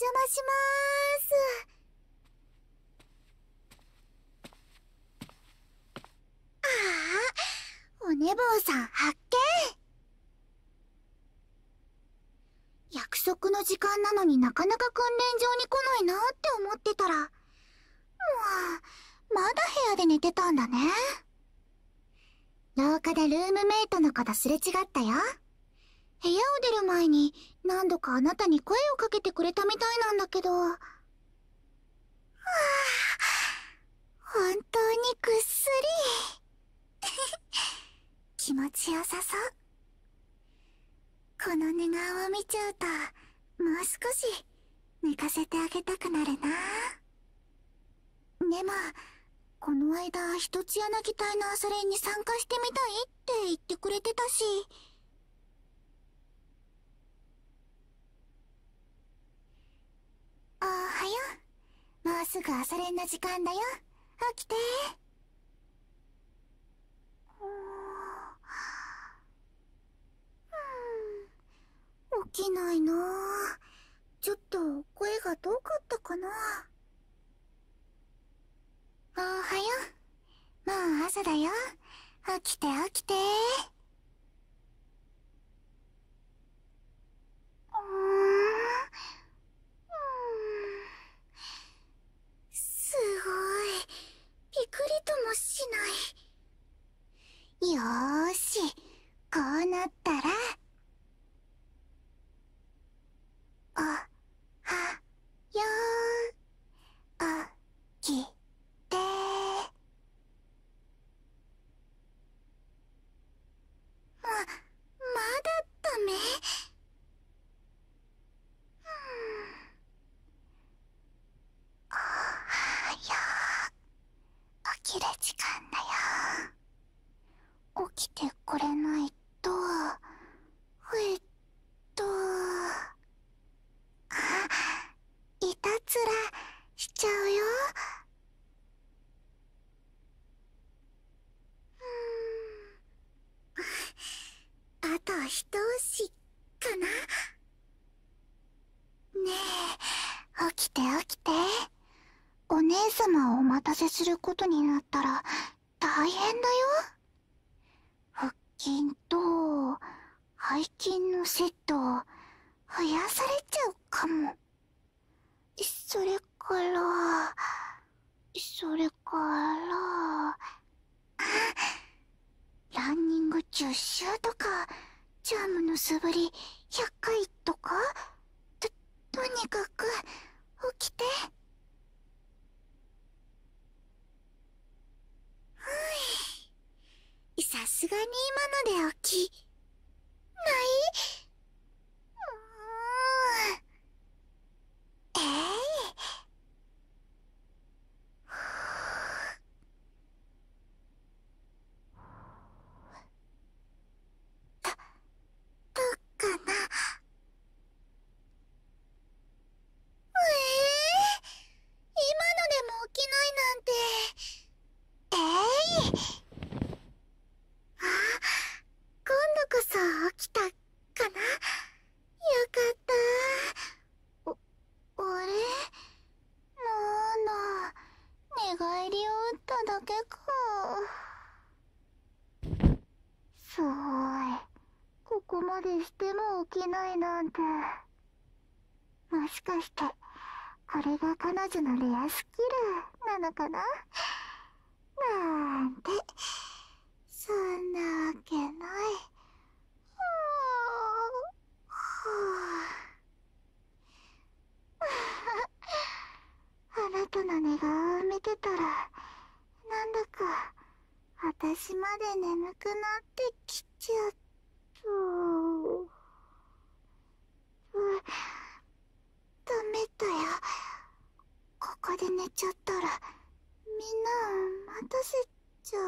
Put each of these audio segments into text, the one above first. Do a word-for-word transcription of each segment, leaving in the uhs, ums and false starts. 邪魔しまーす。ああ、お寝坊さん発見。約束の時間なのになかなか訓練場に来ないなって思ってたら、もうまだ部屋で寝てたんだね。廊下でルームメイトの子とすれ違ったよ。部屋を出る前に何度かあなたに声をかけてくれたみたいなんだけど、はあ、本当にぐっすり気持ちよさそう。この寝顔を見ちゃうともう少し寝かせてあげたくなるな。でもこの間一つ柳隊の朝練に参加してみたいって言ってくれてたし、おはよう。もうすぐ朝練の時間だよ。起きて。うん、起きないな。ちょっと声が遠かったかな。おはよう。もう朝だよ。起きて起きて。よーし、こうなったら、おはよう、起きて。あ、まだダメ？おはよう、起きる時間だよ。起きてくれないと、えっと、あ、いたずらしちゃうよ。うーん、あと一押しかな。ねえ、起きて起きて。お姉様をお待たせすることになったら大変だよ。腹筋と背筋のセットを増やされちゃうかも。それからそれからランニングじゅっ周とかジャムの素振りひゃっかいとか、ととにかく起きて。さすがに今ので起きない？うーん、ええー、ど、どうかな。ええー、今のでも起きないなんて。ええー。起きたかな？よかったー。お、あれ？なんだ、寝返りを打っただけか。すごい、ここまでしても起きないなんて。もしかしてこれが彼女のレアスキルなのかな？なんて、そんなわけない。あなたの寝顔を見てたら、なんだか私まで眠くなってきちゃった。うう、ダメだよ。ここで寝ちゃったらみんなを待たせちゃう。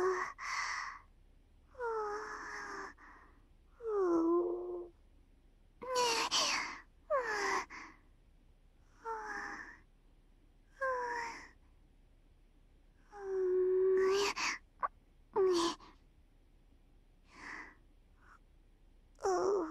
Oh.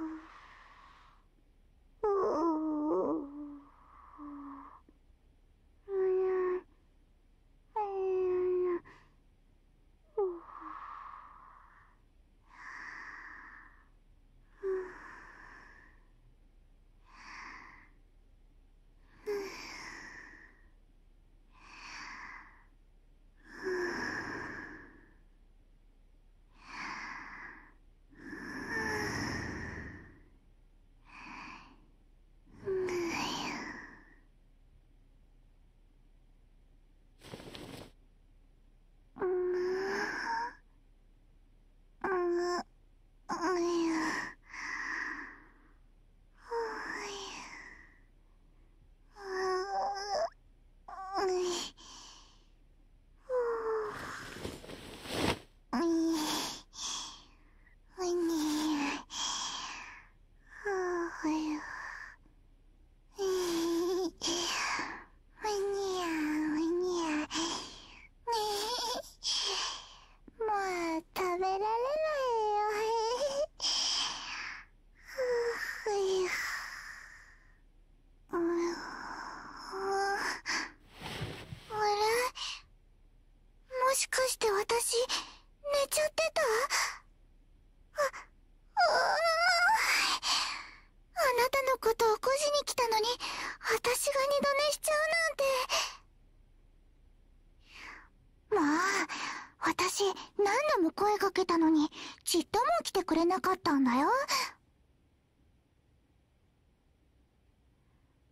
けたのにちっとも来てくれなかったんだよ。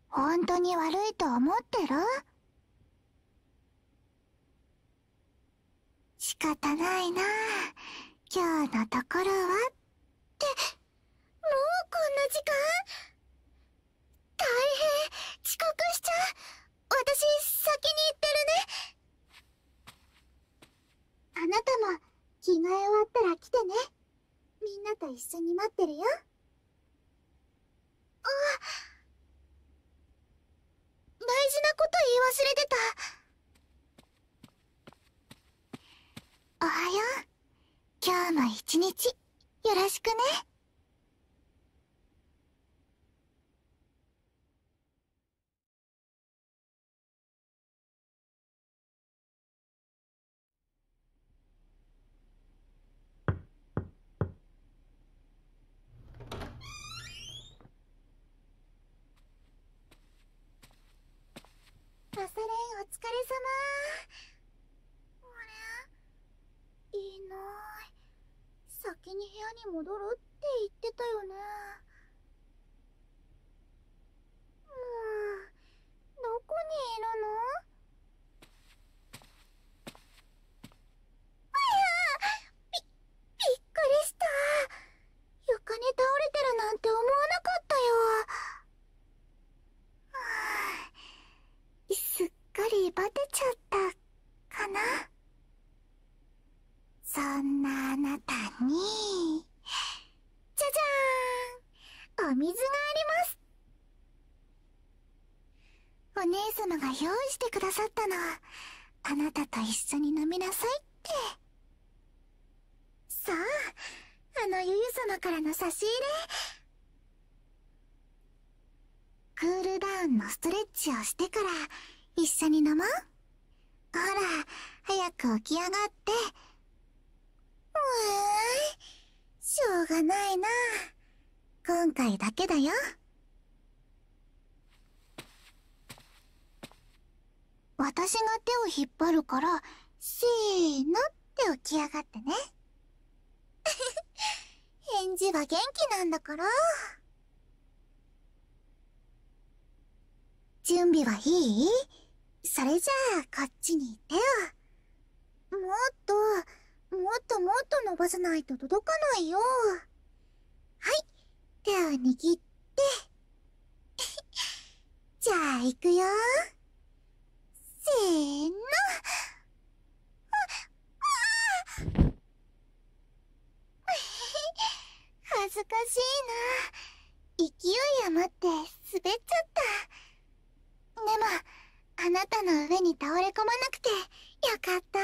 本当に悪いと思ってる？仕方ないな、今日のところはって。もうこんな時間？大変、遅刻しちゃう。私先に行ってるね。あなたも着替え終わったら来てね。みんなと一緒に待ってるよ。あ、大事なこと言い忘れてた。おはよう。今日も一日よろしくね。朝練お疲れ様。いない。先に部屋に戻るって言ってたよね。もうどこにいるの？あや、びびっくりした。床に倒れてるなんて思わなかったよ。はあ、すっかりバテちゃったかな。そんなあなたに、じゃじゃーん、お水があります。お姉様が用意してくださったの。あなたと一緒に飲みなさいって。さあ、あのゆゆ様からの差し入れ。クールダウンのストレッチをしてから一緒に飲もう。ほら、早く起き上がって。うえー、しょうがないな、今回だけだよ。私が手を引っ張るから「せーの」って起き上がってね。返事は元気なんだから。準備はいい？それじゃあこっちにいてよ。もっともっともっと伸ばさないと届かないよ。はい、手を握って。じゃあ行くよ。せーの。ああ恥ずかしいな、勢い余って滑っちゃった。でもあなたの上に倒れ込まなくてよかった。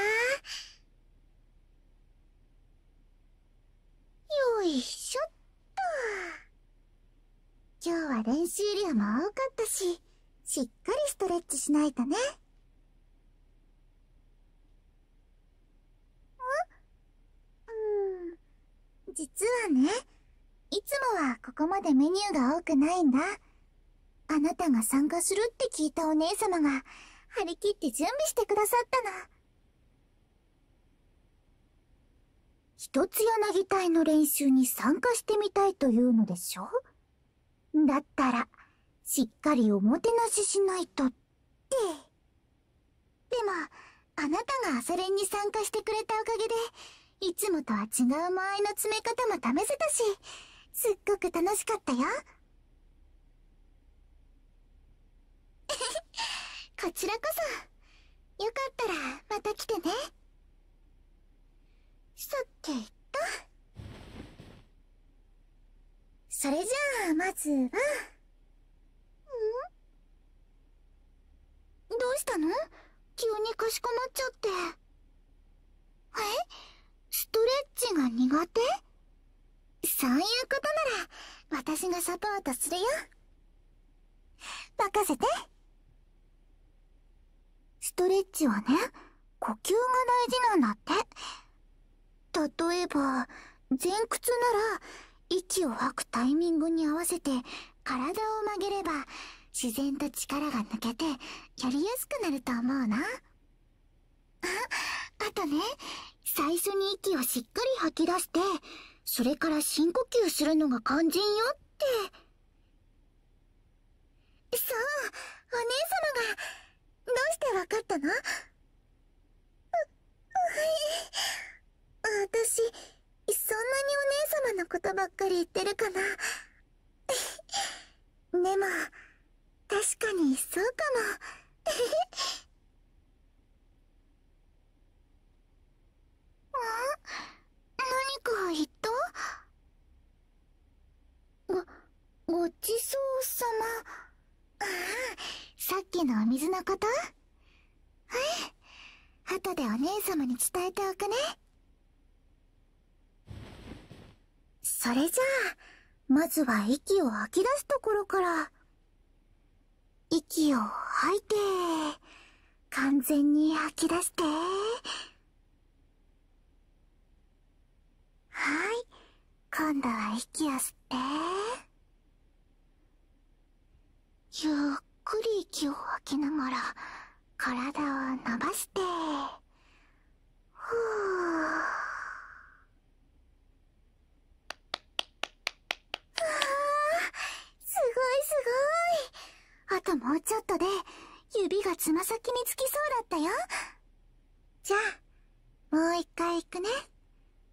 よいしょっと。今日は練習量も多かったし、しっかりストレッチしないとね。ん？うん、実はね、いつもはここまでメニューが多くないんだ。あなたが参加するって聞いたお姉様が張り切って準備してくださったの。一つ柳隊の練習に参加してみたいというのでしょ？だったらしっかりおもてなししないとって。でもあなたが朝練に参加してくれたおかげでいつもとは違う間合いの詰め方も試せたし、すっごく楽しかったよ。こちらこそ。よかったらまた来てね。さてと、それじゃあまずは。ん？どうしたの？急にかしこまっちゃって。え？ストレッチが苦手？そういうことなら私がサポートするよ。任せて。ストレッチはね、呼吸が大事なんだって。例えば前屈なら息を吐くタイミングに合わせて体を曲げれば自然と力が抜けてやりやすくなると思うな。あ、あとね、最初に息をしっかり吐き出して、それから深呼吸するのが肝心よって。そう、お姉様が。どうしてわかったの？う、はい。私、そんなにお姉様のことばっかり言ってるかな。でも、確かにそうかも。何か言った？ご、ごちそうさま。ああ、さっきのお水のこと？はい。後でお姉様に伝えておくね。それじゃあ、まずは息を吐き出すところから。息を吐いて、完全に吐き出して。はい。今度は息を吸って。ゆっくり息を吐きながら、体を伸ばして。ふぅ。うわぁ、すごいすごい。あともうちょっとで、指がつま先につきそうだったよ。じゃあ、もう一回行くね。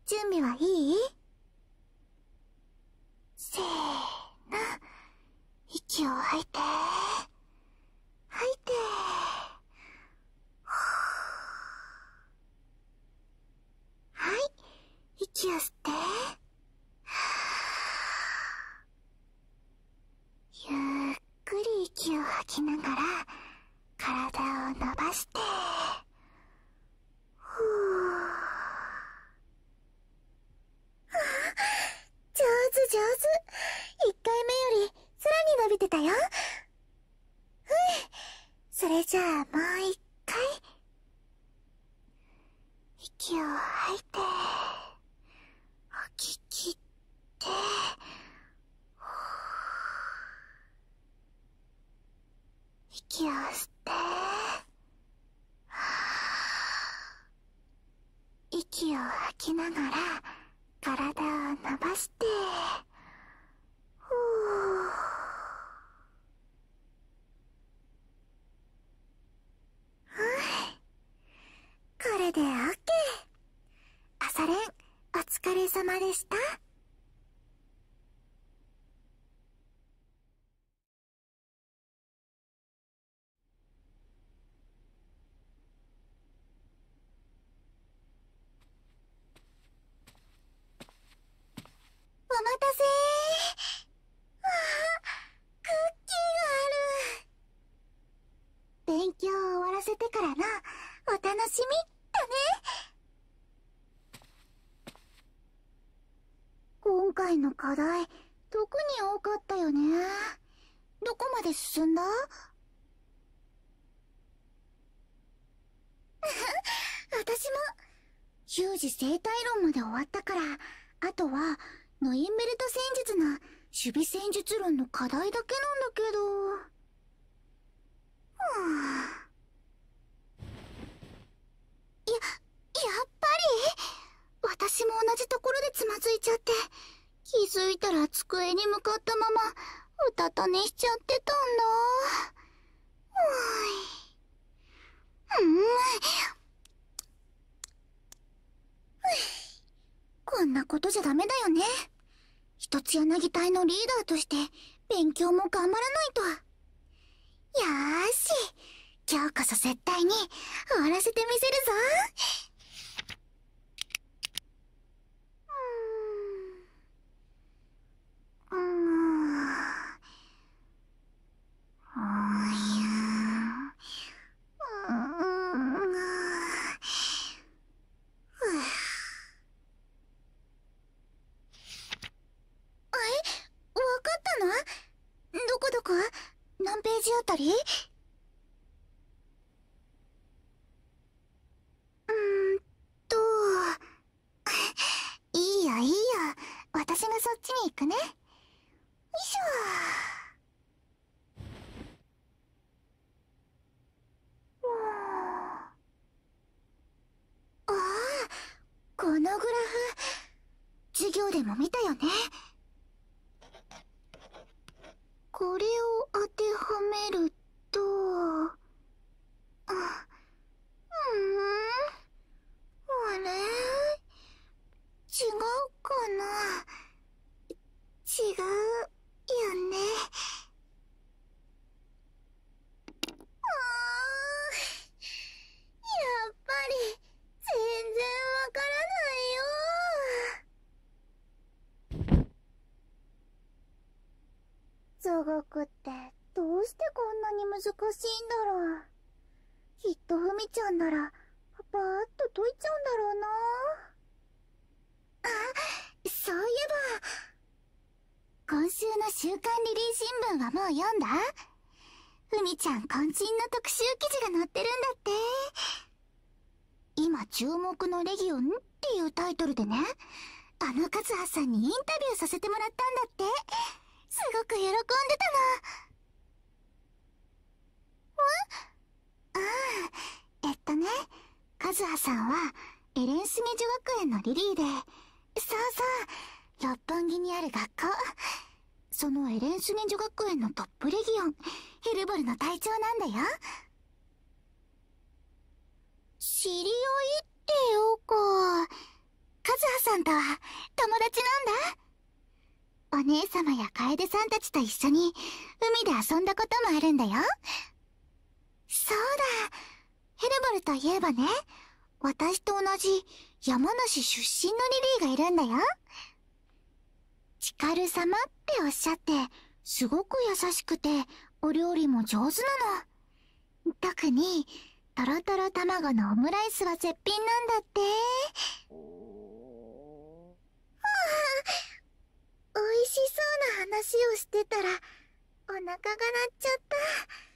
準備はいい？せーの。息を吐いて。吐いて。はい。息を吸って。ゆっくり息を吐きながら、体を伸ばして。上手。一回目より空に伸びてたよ。うん。それじゃあもう一回。息を吐いて、吐き切って、息を吸って、息を吐きながら体を伸ばして、で、オッケー。朝練、お疲れ様でした。お待たせー。わあ、クッキーがある。勉強を終わらせてからのお楽しみ。今回の課題、特に多かったよね。どこまで進んだ？私も、有事生態論まで終わったから、あとは、ノインベルト戦術の守備戦術論の課題だけなんだけど。はぁ。や、やっぱり私も同じところでつまずいちゃって、気づいたら机に向かったまま、うたた寝しちゃってたんだ。うーい。うーん。こんなことじゃダメだよね。一つ柳隊のリーダーとして、勉強も頑張らないと。よーし。今日こそ絶対に終わらせてみせるぞ。うーん。うーん。うーん。あれ？わかったの？どこどこ？何ページあたり？私がそっちに行くね。よいしょー。グラフ、授業でも見たよね。これを当てはめると、あ、うーん、あれ、違うかな。違うよね。数学ってどうしてこんなに難しいんだろう。きっとふみちゃんならパパーっと解いちゃうんだろうな。あ、そういえば今週の「週刊リリー新聞」はもう読んだ？ふみちゃん渾身の特集記事が載ってるんだって。今注目のレギオンっていうタイトルでね、あのカズハさんにインタビューさせてもらったんだって。すごく喜んでたの。ん？ああ、えっとね、カズハさんはエレンスゲジュ学園のリリーで、そうそう、六本木にある学校。そのエレンスゲジュ学園のトップレギオン、ヘルボルの隊長なんだよ。知り合いってようか。カズハさんとは友達なんだ。お姉様や楓さんたちと一緒に海で遊んだこともあるんだよ。そうだ、ヘルボルといえばね、私と同じ山梨出身のリリーがいるんだよ。チカル様っておっしゃって、すごく優しくてお料理も上手なの。特にトロトロ卵のオムライスは絶品なんだって。美味しそうな話をしてたらお腹が鳴っちゃった。